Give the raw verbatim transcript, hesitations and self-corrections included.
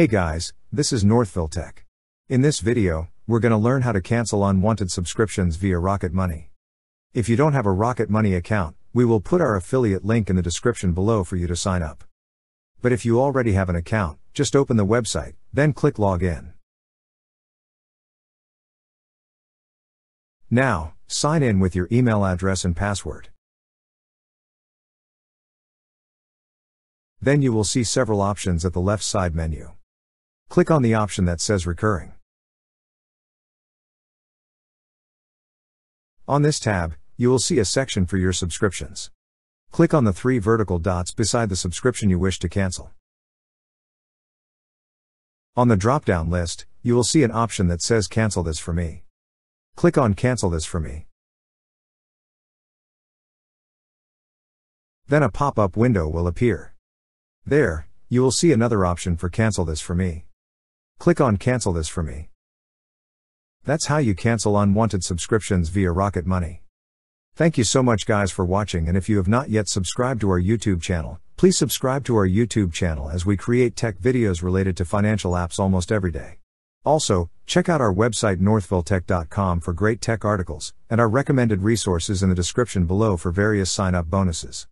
Hey guys, this is Northville Tech. In this video, we're gonna learn how to cancel unwanted subscriptions via Rocket Money. If you don't have a Rocket Money account, we will put our affiliate link in the description below for you to sign up. But if you already have an account, just open the website, then click login. Now, sign in with your email address and password. Then you will see several options at the left side menu. Click on the option that says Recurring. On this tab, you will see a section for your subscriptions. Click on the three vertical dots beside the subscription you wish to cancel. On the drop-down list, you will see an option that says Cancel This For Me. Click on Cancel This For Me. Then a pop-up window will appear. There, you will see another option for Cancel This For Me. Click on Cancel This For Me. That's how you cancel unwanted subscriptions via Rocket Money. Thank you so much guys for watching, and if you have not yet subscribed to our YouTube channel, please subscribe to our YouTube channel as we create tech videos related to financial apps almost every day. Also, check out our website northville tech dot com for great tech articles, and our recommended resources in the description below for various sign-up bonuses.